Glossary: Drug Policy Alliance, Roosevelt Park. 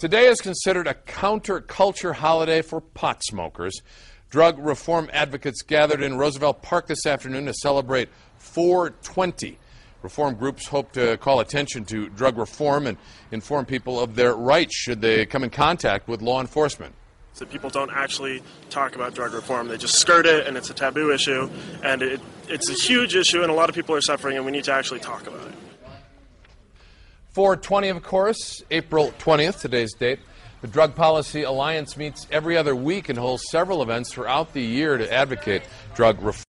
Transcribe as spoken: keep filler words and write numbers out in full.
Today is considered a counterculture holiday for pot smokers. Drug reform advocates gathered in Roosevelt Park this afternoon to celebrate four twenty. Reform groups hope to call attention to drug reform and inform people of their rights should they come in contact with law enforcement. So people don't actually talk about drug reform. They just skirt it, and it's a taboo issue, and it, it's a huge issue, and a lot of people are suffering, and we need to actually talk about it. four twenty, of course, April twentieth, today's date. The Drug Policy Alliance meets every other week and holds several events throughout the year to advocate drug reform.